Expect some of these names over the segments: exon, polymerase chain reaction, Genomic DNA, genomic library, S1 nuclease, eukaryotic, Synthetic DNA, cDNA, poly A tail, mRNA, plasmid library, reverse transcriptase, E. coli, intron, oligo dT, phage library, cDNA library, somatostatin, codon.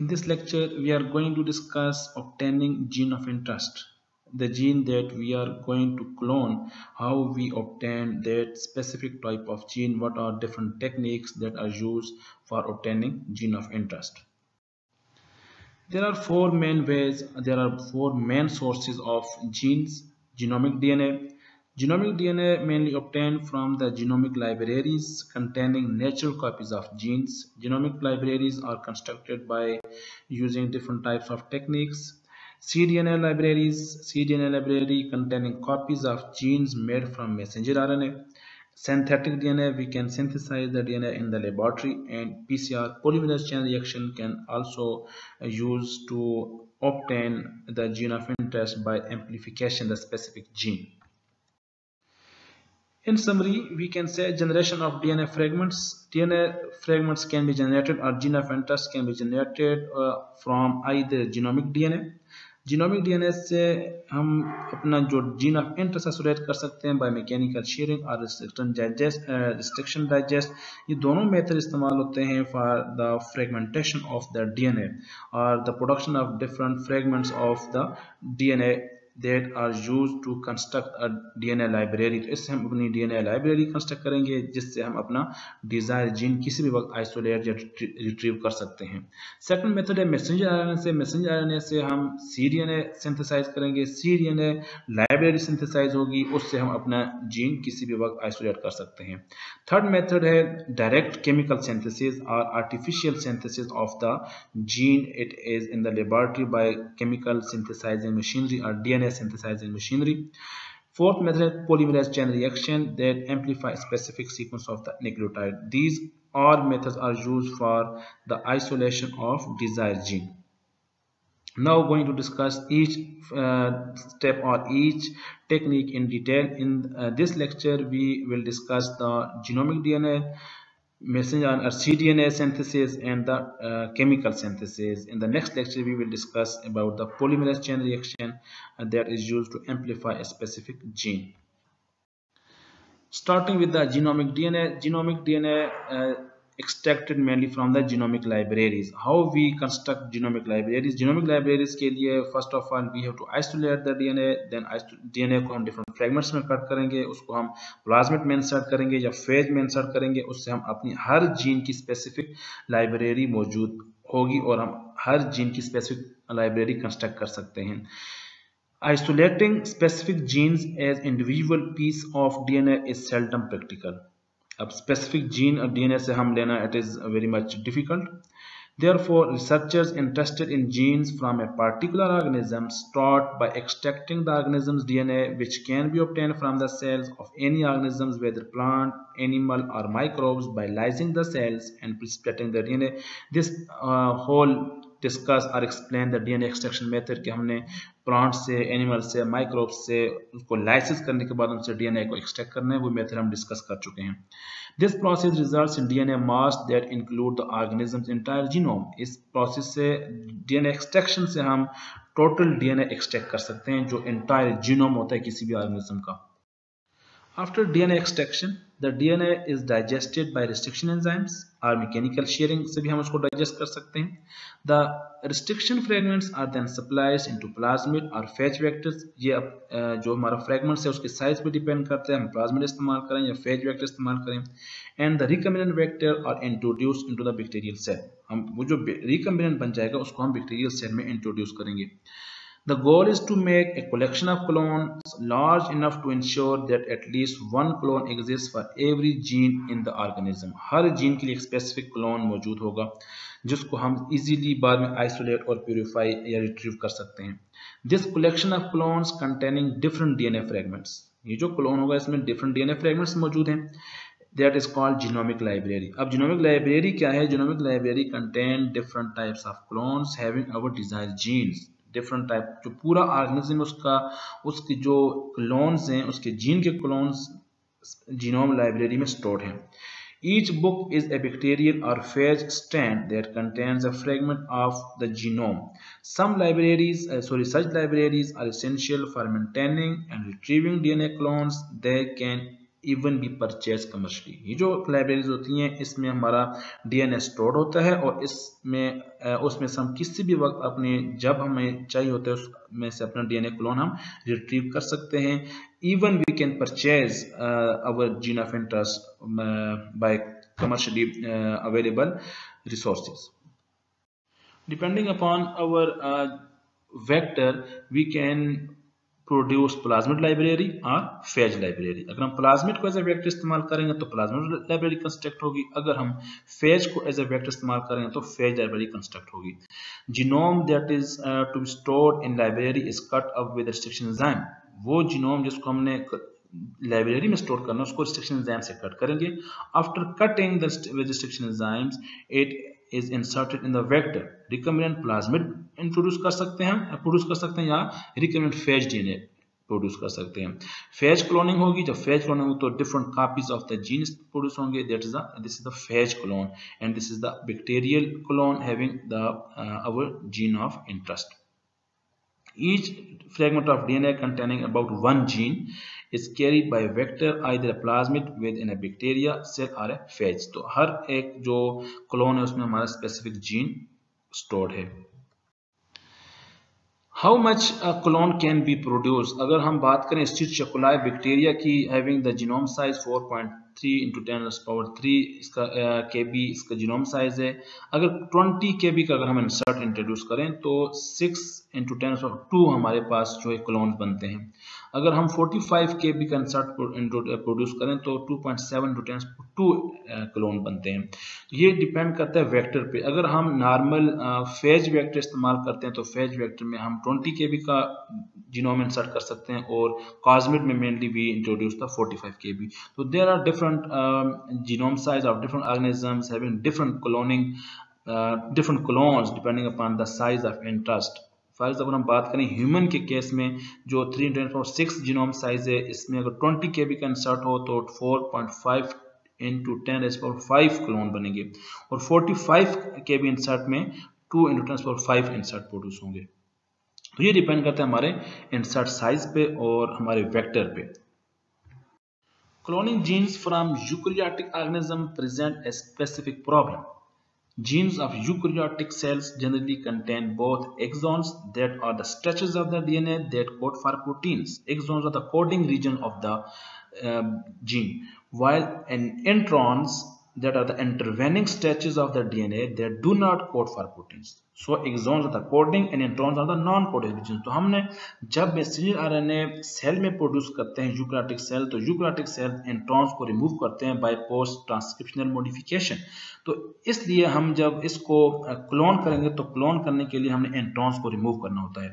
In this lecture, we are going to discuss obtaining gene of interest, the gene that we are going to clone, how we obtain that specific type of gene, what are different techniques that are used for obtaining gene of interest. There are four main ways, there are four main sources of genes. Genomic DNA. Genomic DNA mainly obtained from the genomic libraries containing natural copies of genes. Genomic libraries are constructed by using different types of techniques. cDNA libraries. cDNA library containing copies of genes made from messenger RNA. Synthetic DNA, we can synthesize the DNA in the laboratory, and PCR, polymerase chain reaction, can also use to obtain the gene of interest by amplification the specific gene. In summary, we can say generation of DNA fragments. DNA fragments can be generated, or gene of interest can be generated from either genomic DNA. Genomic DNA से हम अपना जो gene of interest associate कर सकते हैं by mechanical shearing और restriction digest, ये दोनों मेथड इस्तेमाल होते हैं for the fragmentation of the DNA और the production of different fragments of the DNA that are used to construct a DNA library. तो इससे हम अपनी डीएनए लाइब्रेरी कंस्ट्रक्ट करेंगे जिससे हम अपना डिजायर जीन किसी भी वक्त आइसोलेट या रिट्रीव कर सकते हैं। सेकंड मेथड है मैसेंजर आरएनए से। मैसेंजर आरएनए से हम सीडीएनए सिंथेसाइज करेंगे, सीडीएनए लाइब्रेरी सिंथेसाइज होगी, उससे हम अपना जीन किसी भी वक्त आइसोलेट कर सकते हैं। थर्ड मेथड है डायरेक्ट केमिकल सिंथेसिस और artificial synthesis of the gene it is in the laboratory by chemical synthesizing machinery और DNA synthesizing machinery. Fourth method, polymerase chain reaction that amplify specific sequence of the nucleotide. These all methods are used for the isolation of desired gene. Now going to discuss each step or each technique in detail. In this lecture, we will discuss the genomic DNA, messenger RNA, cDNA synthesis, and the chemical synthesis. In the next lecture, we will discuss about the polymerase chain reaction that is used to amplify a specific gene. Starting with the genomic DNA. Genomic DNA extracted mainly from the genomic libraries. How we construct genomic libraries? Genomic libraries के लिए first of all we have to isolate the DNA, then DNA को हम different fragments में cut करेंगे, उसको हम plasmid में insert करेंगे या phage में insert करेंगे, उससे हम अपनी हर gene की specific library मौजूद होगी और हम हर gene की specific library construct कर सकते हैं. Isolating specific genes as individual piece of DNA is seldom practical. अब स्पेसिफिक जीन और डीएनए से हम लेना it is very much difficult. Therefore, researchers interested in genes from a particular organism start by extracting the organism's DNA, which can be obtained from the cells of any organisms, whether plant, animal, or microbes, by lysing the cells and precipicating the DNA. This whole discuss or explain the DNA extraction method कि हमने plant से, animal से, microbe से उसको lysis करने के बाद उनसे डीएनए को एक्सट्रैक्ट करना है, वो मेथड हम डिस्कस कर चुके हैं. This process results in DNA mass that include the organism's entire genome. इस प्रोसेस से डीएनए एक्सट्रैक्शन से हम टोटल डीएनए एक्सट्रैक्ट कर सकते हैं जो एंटायर जीनोम होता है किसी भी ऑर्गेनिज्म का. After DNA extraction, the DNA is digested by restriction enzymes or mechanical shearing से भी हम उसको digest कर सकते हैं. The restriction fragments are then spliced into plasmid or phage vectors. ये जो हमारा fragments है उसके size पे depend करते हैं, हम plasmid इस्तेमाल करें या phage vector इस्तेमाल करें. And the recombinant vector are introduced into the bacterial cell. हम वो जो recombinant बन जाएगा उसको हम bacterial cell में introduce करेंगे. The goal is to make a collection of clones large enough to ensure that at least one clone exists for every gene in the organism. Her gene के लिए specific clone मौजूद होगा जिसको हम easily बाद में isolate और purify या retrieve कर सकते हैं. This collection of clones containing different DNA fragments. ये जो clone होगा इसमें different DNA fragments मौजूद हैं. That is called genomic library. अब genomic library क्या है? Genomic library contain different types of clones having our desired genes. Different type जो पूरा ऑर्गेनिज्म उसका उसके जो क्लोन्स हैं उसके जीन के क्लोन्स जीनोम लाइब्रेरी में स्टोर्ड हैं. Each book is a bacterial और phage strand that contains a fragment of the genome. Some libraries sorry such libraries are essential for maintaining and retrieving DNA clones. They can even be purchased commercially. ये जो libraries होती हैं इसमें हमारा DNA store होता है और इसमें उसमें से हम किसी भी वक्त अपने जब हमें चाहिए होता है उसमें से अपना डीएनए क्लोन हम रिट्रीव कर सकते हैं. Even we can purchase our gene of interest by commercially available resources. Depending upon our vector, we can produce plasmid library or phage library. अगर हम plasmid को as a vector इस्तेमाल करेंगे तो plasmid library construct होगी, अगर हम phage को as a vector इस्तेमाल करेंगे तो phage library construct होगी. Genome that is to be stored in library is cut up with restriction enzyme. वो genome जिसको हमने लाइब्रेरी में स्टोर करना उसको रिस्ट्रिक्शन एंजाइम से कट करेंगे. After cutting the restriction enzymes it is inserted in the vector. Recombinant plasmid introduce कर सकते हैं या रिकम्बिनेंट फेज डीएनए प्रोड्यूस कर सकते हैं. फेज क्लोनिंग होगी, जब फेज क्लोनिंग हो तो different copies of the genes produce होंगे. That is this is the phage clone and this is the bacterial clone having the our gene of interest. Each fragment of DNA containing about one gene is carried by a vector, either a plasmid within a bacteria cell or a phage. तो हर एक जो clone है उसमें हमारा specific gene stored है. How much a clone can be produced? अगर हम बात करें इस चीज शकुलाई बैक्टीरिया की having the genome size 4.3 × 10³ इसका kb इसका genome size है. अगर 20 kb का अगर हम insert introduce करें तो 6 × 10⁴ हमारे पास जो है क्लोन्स बनते हैं. अगर हम 45 kb का insert प्रोड्यूस करें तो 2.7 × 10⁴ क्लोन बनते हैं. ये डिपेंड करता है वेक्टर पे. अगर हम नॉर्मल फेज वेक्टर इस्तेमाल करते हैं तो फेज वेक्टर में हम 20 kb का जीनोम इंसर्ट कर सकते हैं और कॉस्मिड में mainly we introduce the 45 kb. तो there are different genome size of different organisms having different cloning different clones depending upon the size of interest. For example हम बात करें ह्यूमन के केस में जो 3 × 10⁶ जीनोम साइज है, इसमें अगर 20 kb का इंसर्ट हो तो 4.5 × 10⁵ क्लोन बनेंगे और 45 kb इंसर्ट में 2 × 10⁵ इंसर्ट प्रोड्यूस होंगे. तो ये डिपेंड करता है हमारे इंसर्ट साइज पे और हमारे वेक्टर पे. Cloning genes from eukaryotic organism present a specific problem. Genes of eukaryotic cells generally contain both exons that are the stretches of the DNA that code for proteins. Exons are the coding region of the gene, while introns that are the intervening stretches of the DNA that do not code for proteins. So exons are the coding and introns are the non-coding regions. तो हमने जब messenger RNA cell में produce करते हैं eukaryotic cell, तो eukaryotic cell introns को remove करते हैं by post transcriptional modification. तो इसलिए हम जब इसको clone करेंगे तो clone करने के लिए हमने introns को remove करना होता है.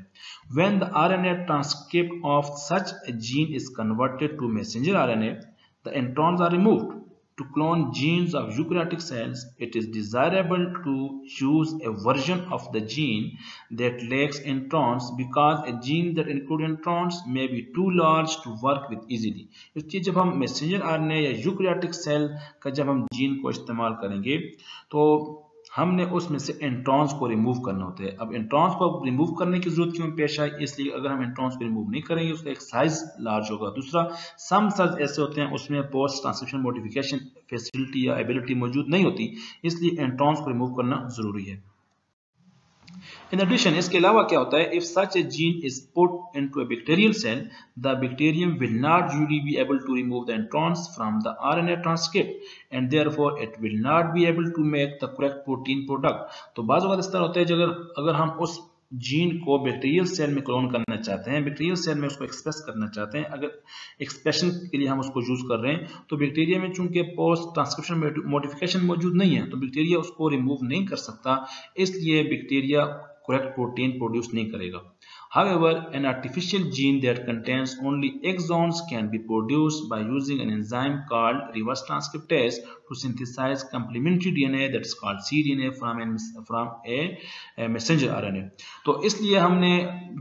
When the RNA transcript of such a gene is converted to messenger RNA, the introns are removed. To clone genes of eukaryotic cells, it is desirable to choose a version of the gene that lacks introns because a gene that includes introns may be too large to work with easily. इसलिए जब हम messenger RNA या eukaryotic cell का जब हम gene को इस्तेमाल करेंगे तो हमने उसमें से इंट्रॉन्स को रिमूव करना होता है. अब इंट्रॉन्स को रिमूव करने की जरूरत क्यों पेश आई? इसलिए अगर हम इंट्रॉन्स को रिमूव नहीं करेंगे उसका एक साइज लार्ज होगा. दूसरा, सम सेल्स ऐसे होते हैं उसमें पोस्ट ट्रांसक्रिप्शन मॉडिफिकेशन फैसिलिटी या एबिलिटी मौजूद नहीं होती, इसलिए इंट्रॉन्स को रिमूव करना जरूरी है. इन एडिशन इसके अलावा क्या होता है, if such a gene is put into a bacterial cell the bacterium will not usually be able to remove the introns from the RNA transcript and therefore it will not be able to make the correct protein product. तो बाज़ वक़्त इस तरह होता है अगर हम उस जीन को बैक्टीरियल सेल में क्लोन करना चाहते हैं, बैक्टीरियल सेल में उसको एक्सप्रेस करना चाहते हैं, अगर एक्सप्रेशन के लिए हम उसको यूज कर रहे हैं तो बैक्टीरिया में चूंकि पोस्ट ट्रांसक्रिप्शन मॉडिफिकेशन मौजूद नहीं है तो बैक्टीरिया उसको रिमूव नहीं कर सकता, इसलिए बैक्टीरिया करेक्ट प्रोटीन प्रोड्यूस नहीं करेगा. However, an artificial gene that contains only exons can be produced by using an enzyme called reverse transcriptase to synthesize complementary DNA that is called cDNA from a messenger RNA. तो इसलिए हमने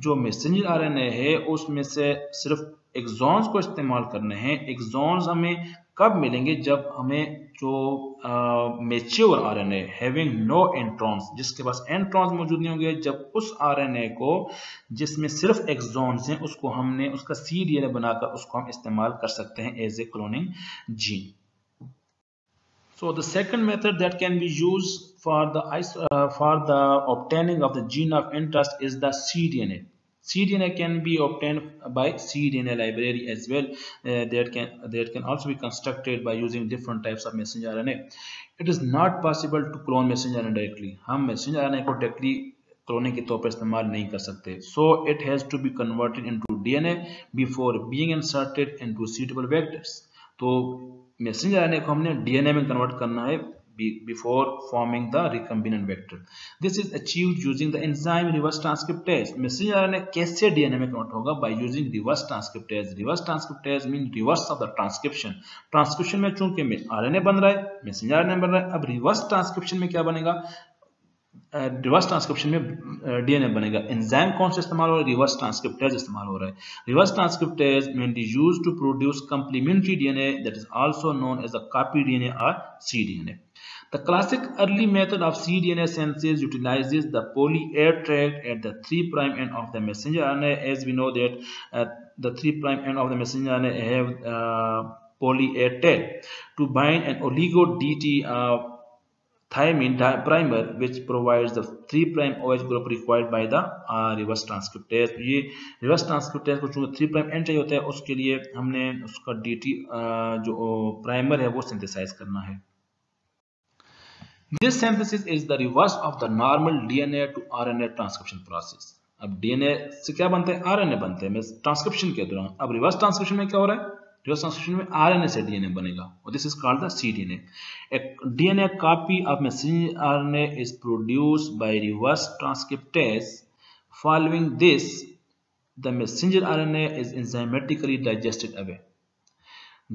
जो messenger RNA है उसमें से सिर्फ exons को इस्तेमाल करने हैं। एक्सॉन्स हमें कब मिलेंगे? जब हमें जो mature RNA having no introns, जिसके पास इंट्रॉन्स मौजूद नहीं होंगे, जब उस आरएनए को जिसमें सिर्फ एक्सॉन्स हैं उसको हमने उसका cDNA बनाकर उसको हम इस्तेमाल कर सकते हैं as a cloning gene. So the second method that can be used for the obtaining of the gene of interest is the cDNA. cDNA can be obtained by cDNA library as well. That can also be constructed by using different types of messenger RNA. It is not possible to clone messenger RNA directly. हम messenger RNA को directly cloning के तौर पर इस्तेमाल नहीं कर सकते। So it has to be converted into DNA before being inserted into suitable vectors. तो मैसेंजर आरएनए को हमने डीएनए में कन्वर्ट करना है before forming the recombinant vector. This is achieved using the enzyme reverse transcriptase. Messenger RNA कैसे DNA में convert होगा? By using reverse transcriptase. Reverse transcriptase mean reverse of the transcription. Transcription में चूंकि RNA बन रहा है, मैसेंजर आरएनए बन रहा है, अब रिवर्स ट्रांसक्रिप्शन में क्या बनेगा? रिवर्स ट्रांसक्रिप्शन में डीएनए बनेगा। एंजाइम कौन सा इस्तेमाल हो रहा है? रिवर्स ट्रांसक्रिप्टेज इस्तेमाल हो रहा है। Reverse transcriptase may be used to produce complementary DNA that is also known as a copy DNA और cDNA। The classic early method of cDNA synthesis utilizes the poly A tail at the 3' end of the messenger RNA. As we know that the 3' end of the messenger RNA have poly A tail to bind an oligo dT thymine diprimer, which provides the 3' OH group required by the reverse transcriptase. ये reverse transcriptase को चूंकि 3' end चाहिए होता है, उसके लिए हमने उसका DT जो प्राइमर है वो सिंथेसाइज करना है। This synthesis is the reverse of the normal DNA to RNA transcription process. अब DNA से क्या बनते हैं? RNA बनते हैं ट्रांसक्रिप्शन के दौरान। अब रिवर्स ट्रांसक्रिप्शन में क्या हो रहा है? रिवर्स ट्रांसक्रिप्शन में आरएनए से डीएनए बनेगा और this is called the cDNA। DNA copy of messenger RNA is produced by reverse transcriptase. Following this the messenger RNA is enzymatically digested away.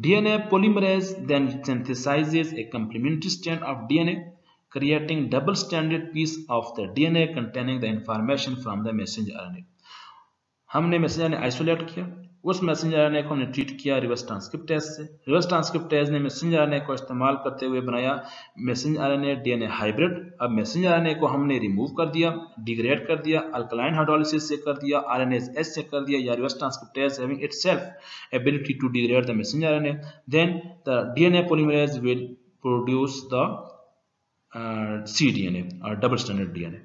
DNA polymerase then synthesizes a complementary strand of DNA, creating double stranded piece of the DNA containing the information from the messenger RNA। हमने messenger RNA isolate किया, उस messenger RNA को हमने treat किया reverse transcriptase से। Reverse transcriptase ने messenger RNA को इस्तेमाल करते हुए बनाया मैसेंजर आरएनए डीएनए हाइब्रिड। अब मैसेंजर आरएनए को हमने रिमूव कर दिया, डिग्रेड कर दिया, अल्कलाइन हाइड्रोलिसिस से कर दिया, आरएनएस एच से कर दिया, या reverse transcriptase having itself ability to degrade the messenger RNA. Then the DNA polymerase will produce the cDNA or double stranded DNA.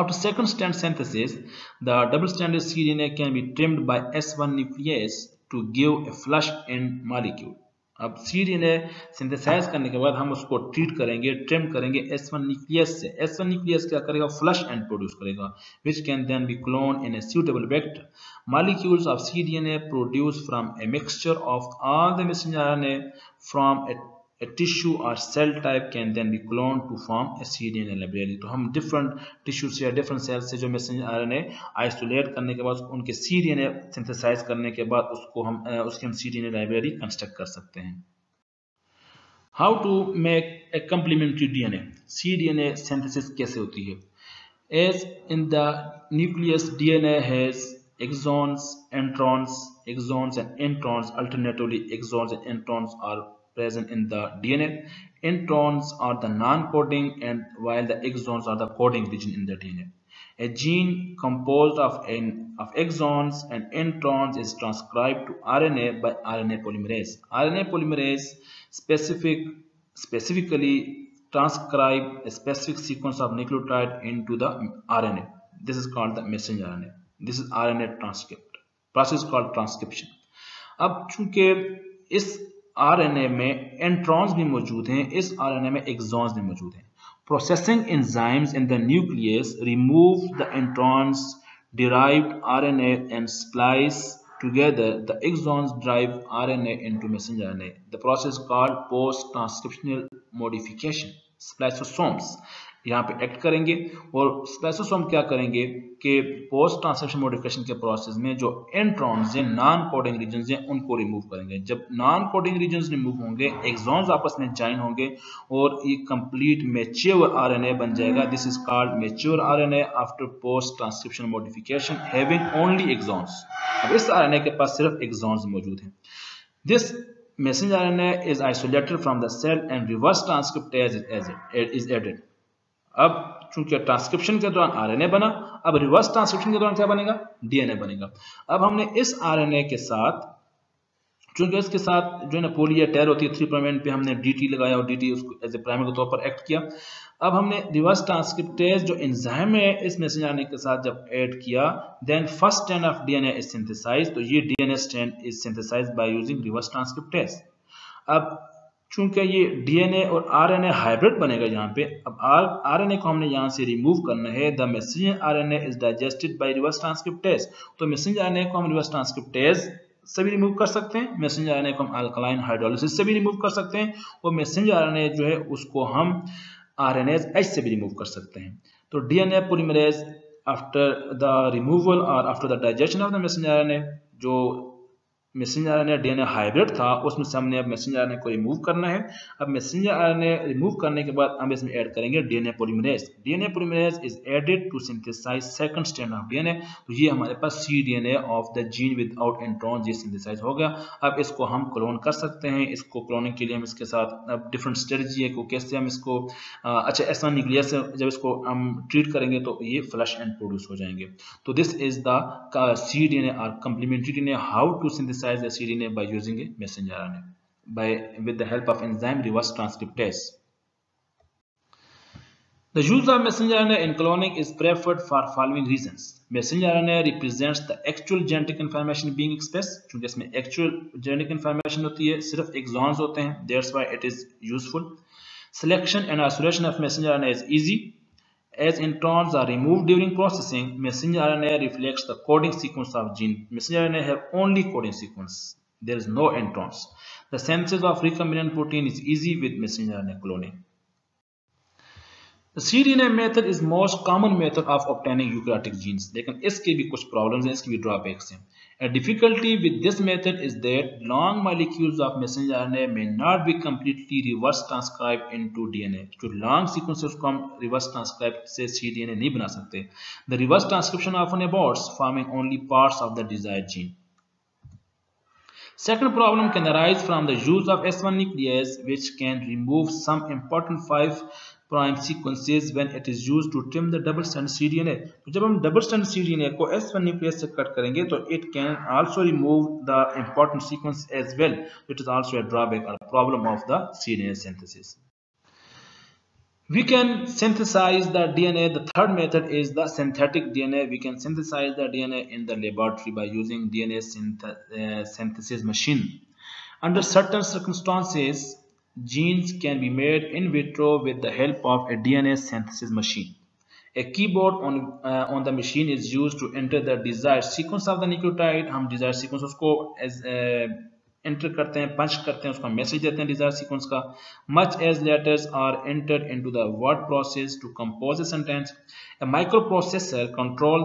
After second strand synthesis, the double stranded cDNA can be trimmed by S1 nuclease to give a flush end molecule. अब cDNA synthesise करने के बाद हम उसको treat करेंगे, trim करेंगे S1 nuclease से। S1 nuclease क्या करेगा? फ्लश एंड प्रोड्यूस करेगा, which can then be cloned in a suitable vector. Molecules of cDNA produced from a mixture of all the messenger RNA from a tissue or cell type can then be cloned to form a cDNA library। तो हम different tissue से या different cell से जो messenger RNA isolate करने के बाद उनके cDNA synthesize करने के बाद उसकी हम cDNA library construct कर सकते हैं। How to make a complementary DNA? cDNA synthesis कैसे होती है? As in the nucleus, DNA has exons and introns, alternatively exons and introns are present in the DNA. Introns are the non-coding, and while the exons are the coding region in the DNA. A gene composed of exons and introns is transcribed to RNA by RNA polymerase. RNA polymerase specifically transcribe a specific sequence of nucleotide into the RNA. This is called the messenger RNA. This is RNA transcript. Process called transcription. अब चूंकि इस RNA में introns भी मौजूद हैं, इस RNA में exons भी मौजूद हैं। Processing enzymes in the nucleus remove the introns derived RNA and splice together the exons drive RNA into messenger RNA. The process called post transcriptional modification, spliceosomes. यहाँ पे एक्ट करेंगे और स्प्लाइसोसोम क्या करेंगे कि पोस्ट ट्रांसक्रिप्शन मॉडिफिकेशन के process में जो इंट्रॉन्स हैं, नॉन कोडिंग रीजन्स हैं, उनको रिमूव करेंगे। जब नॉन कोडिंग रीजन्स रिमूव होंगे, एक्सॉन्स आपस में जॉइन होंगे और ये कंप्लीट मैच्योर आरएनए बन जाएगा। This is called mature RNA after post transcription modification having only exons. अब इस आरएनए के पास सिर्फ एक्सॉन्स मौजूद हैं। This messenger RNA is isolated from the cell and reverse transcriptase is added। अब चूंकि ट्रांसक्रिप्शन के दौरान आरएनए बना, अब रिवर्स ट्रांसक्रिप्शन के दौरान क्या बनेगा? डीएनए बनेगा। अब हमने इस आरएनए के साथ, चूंकि इसके साथ जो है ना पोली ए टेल होती है 3' पे, हमने डीटी लगाया और डीटी उसको एज ए प्राइमर के तौर पर एक्ट किया। अब हमने रिवर्स ट्रांसक्रिप्टेज जो एंजाइम है इस मैसेंजर आरएनए के साथ जब ऐड किया, then first strand of DNA is synthesized. तो ये DNA strand is synthesized by using reverse transcriptase. अब चूंकि ये डीएनए और आरएनए हाइब्रिड बनेगा यहाँ पे, अब आरएनए को हमने यहाँ से रिमूव करना है। The messenger RNA is digested by reverse transcriptase. तो मैसेंजर आरएनए को हम रिवर्स ट्रांसक्रिप्टेज से भी रिमूव कर सकते हैं, मैसेंजर आरएनए को हम अल्कालाइन हाइड्रोलिसिस से भी रिमूव कर सकते हैं और मैसेंजर आरएनए जो है उसको हम आरएनएज एच से भी रिमूव कर सकते हैं। तो DNA polymerase after the removal और after the digestion of the messenger RNA, जो मैसेंजर आरएनए डीएनए हाइब्रिड था उसमें से हमने अब मैसेंजर आरएनए को रिमूव करना है। अब मैसेंजर आरएनए रिमूव करने के बाद हम इसमें ऐड करेंगे DNA polymerase. DNA polymerase is added to synthesize second strand of DNA. तो ये हमारे पास cDNA of the gene without intron ये सिंथेसाइज हो गया। अब इसको हम क्लोन कर सकते हैं। इसको क्लोनिंग के लिए हम इसके साथ अब डिफरेंट स्ट्रेटजी है कि कैसे हम इसको अच्छा S1 न्यूक्लियस से जब इसको हम ट्रीट करेंगे तो ये फ्लश एंड प्रोड्यूस हो जाएंगे। तो दिस इज द cDNA और complementary DNA, how to synthesize the cDNA by using a messenger RNA with the help of enzyme reverse transcriptase. The use of messenger RNA in cloning is preferred for following reasons. Messenger RNA represents the actual genetic information being expressed, क्योंकि इसमें actual genetic information होती है, सिर्फ exons होते हैं, that's why it is useful. Selection and isolation of messenger RNA is easy. As introns are removed during processing, messenger RNA reflects the coding sequence of gene. Messenger RNA have only coding sequence. There is no introns. The synthesis of recombinant protein is easy with messenger RNA cloning. The cDNA method is most common method of obtaining eukaryotic genes. लेकिन इसके भी कुछ problems हैं, इसके भी drawbacks हैं. A difficulty with this method is that long molecules of messenger RNA may not be completely reverse transcribed into DNA. जो long sequences को हम reverse transcribe से cDNA नहीं बना सकते. The reverse transcription often aborts, forming only parts of the desired gene. Second problem can arise from the use of S1 nuclease, which can remove some important 5' sequences when it is used to trim the double strand cDNA. तो जब हम double strand cDNA को S1 nuclease से cut करेंगे तो it can also remove the important sequence as well. It is also a drawback or a problem of the cDNA synthesis. We can synthesize the DNA. The third method is the synthetic DNA. We can synthesize the DNA in the laboratory by using DNA synthesis machine. Under certain circumstances, genes can be made in vitro with the help of a DNA synthesis machine. A keyboard on the machine is used to enter the desired sequence of the nucleotide. हम desired sequence उसको enter करते हैं, punch करते हैं, उसका message देते हैं desire sequence का। Much as letters are entered into the word process to compose a sentence. A micro processor control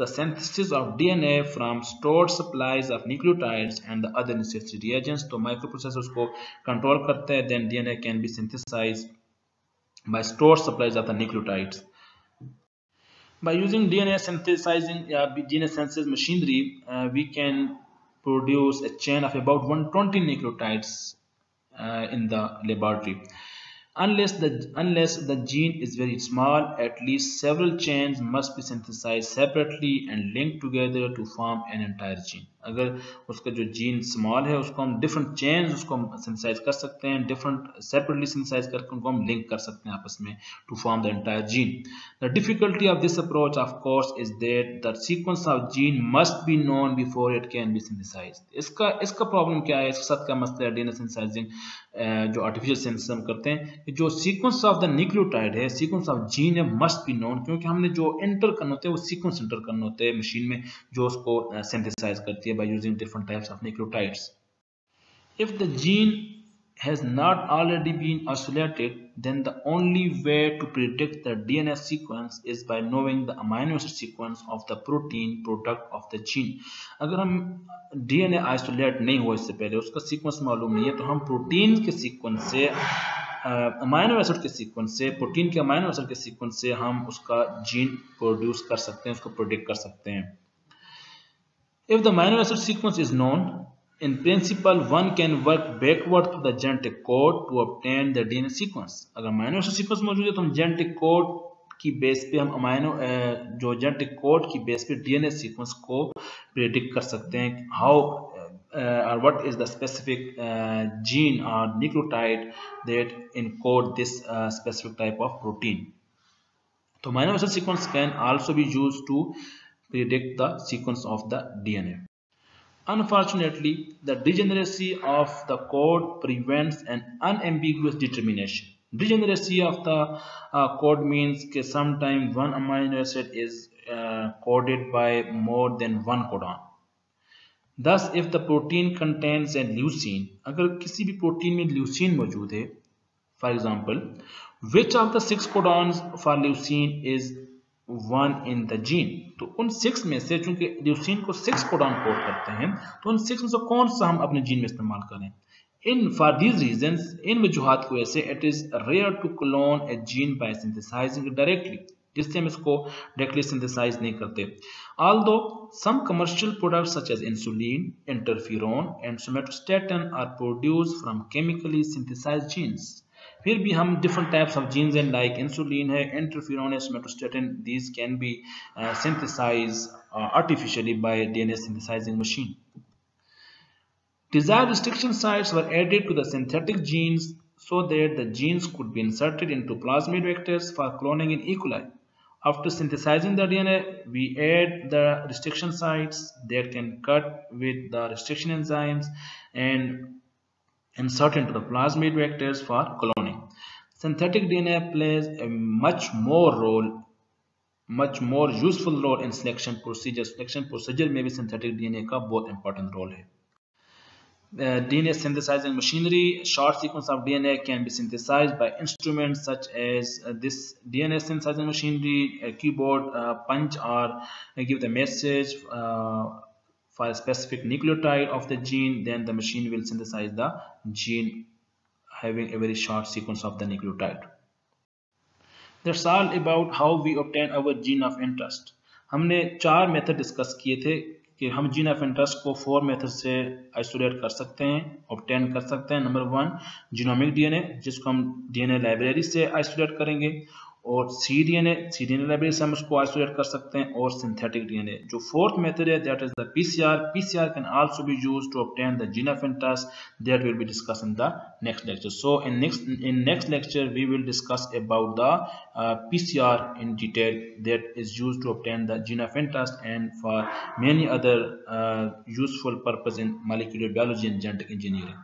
the synthesis of DNA from stored supplies of nucleotides and the other necessary reagents. तो micro processor उसको control करते हैं, then DNA can be synthesize by stored supplies of the nucleotides. By using DNA synthesising या DNA synthesis machinery, we can produce a chain of about 120 nucleotides in the laboratory. Unless the gene is very small, at least several chains must be synthesized separately and linked together to form an entire gene. अगर उसका जो gene small है उसको हम different chains उसको हम synthesise कर सकते हैं, डिफरेंट सेपरेटली सिंथेसाइज करके उनको हम लिंक कर सकते हैं आपस में to form the entire gene. The difficulty of this approach of course is that the sequence of gene must be known before it can be synthesize. इसका प्रॉब्लम क्या है, इसके साथ क्या मसला है डीएनए सिंथेसाइजिंग जो आर्टिफिशियल सिंथेसिस हम करते हैं, जो सीक्वेंस ऑफ द न्यूक्लियोटाइड है, सीक्वेंस ऑफ जीन है, मस्ट बी नोन, क्योंकि हमने जो एंटर करना होते हैं वो सीक्वेंस एंटर करना होते हैं मशीन में जो उसको सिंथेसाइज करती है by using different types of nucleotides. If the gene has not already been isolated, then the only way to predict the DNA sequence is by knowing the amino acid sequence of the protein product of the gene. अगर हम DNA isolate नहीं हो इससे पहले उसका sequence मालूम नहीं है तो हम protein के sequence से amino acid के sequence से protein के amino acid के sequence से हम उसका gene produce कर सकते हैं उसको predict कर सकते हैं. If the amino acid sequence is known, in principle, one can work backward to the genetic code to obtain the DNA sequence. अगर amino acid sequence मौजूद है तो हम genetic code की बेस पे हम जो genetic code की बेस पे DNA sequence को predict कर सकते हैं. How or what is the specific gene or nucleotide that encode this specific type of protein? तो amino acid sequence can also be used to predict the sequence of the DNA. Unfortunately, the degeneracy of the code prevents an unambiguous determination. Degeneracy of the code means that sometimes one amino acid is coded by more than one codon. Thus, if the protein contains a leucine, अगर किसी भी protein में leucine मौजूद है, for example, which of the 6 codons for leucine is 1 in the gene? तो उन 6 में से चूंकि ल्यूसीन को 6 कोडॉन कोड करते हैं तो उन 6 में से कौन सा हम अपने जीन में इस्तेमाल करें. इन फॉर दीज रीजंस इन वजूहात की वजह से it is rare to clone a gene by synthesizing directly जिससे हम इसको डायरेक्टली सिंथेसाइज नहीं करते. Although some commercial products such as insulin interferon and somatostatin are produced from chemically synthesized genes. फिर भी हम different types of genes हैं like insulin है interferon है somatostatin. These can be synthesized artificially by DNA synthesizing machine. Desired restriction sites were added to the synthetic genes so that the genes could be inserted into plasmid vectors for cloning in E. coli. After synthesizing the DNA, we add the restriction sites that can cut with the restriction enzymes and insert into the plasmid vectors for cloning. Synthetic DNA plays a much more useful role in selection procedure. Selection procedure में भी synthetic DNA का बहुत important role है. DNA synthesizing machinery, short sequence of DNA can be synthesized by instruments such as this DNA synthesizing machinery, a keyboard, punch or give the message for a specific nucleotide of the gene, then the machine will synthesize the gene having a very short sequence of the nucleotide. That's all about how we obtain our gene of interest. हमने 4 method discuss किए थे कि हम gene of interest को 4 method से isolate कर सकते हैं, ऑब्टेन कर सकते हैं. नंबर 1 जीनोमिक डीएनए जिसको हम डीएनए लाइब्रेरी से आइसोलेट करेंगे और cDNA लाइब्रेरी से हम उसको आइसोलेट कर सकते हैं और सिंथेटिक डीएनए. जो 4th मेथड है that is the PCR can also be used to obtain the gene of interest. That will be discuss in the next lecture. So in next lecture we will discuss about the PCR in detail that is used to obtain the genophantast and for many other useful purposes in molecular biology and genetic engineering.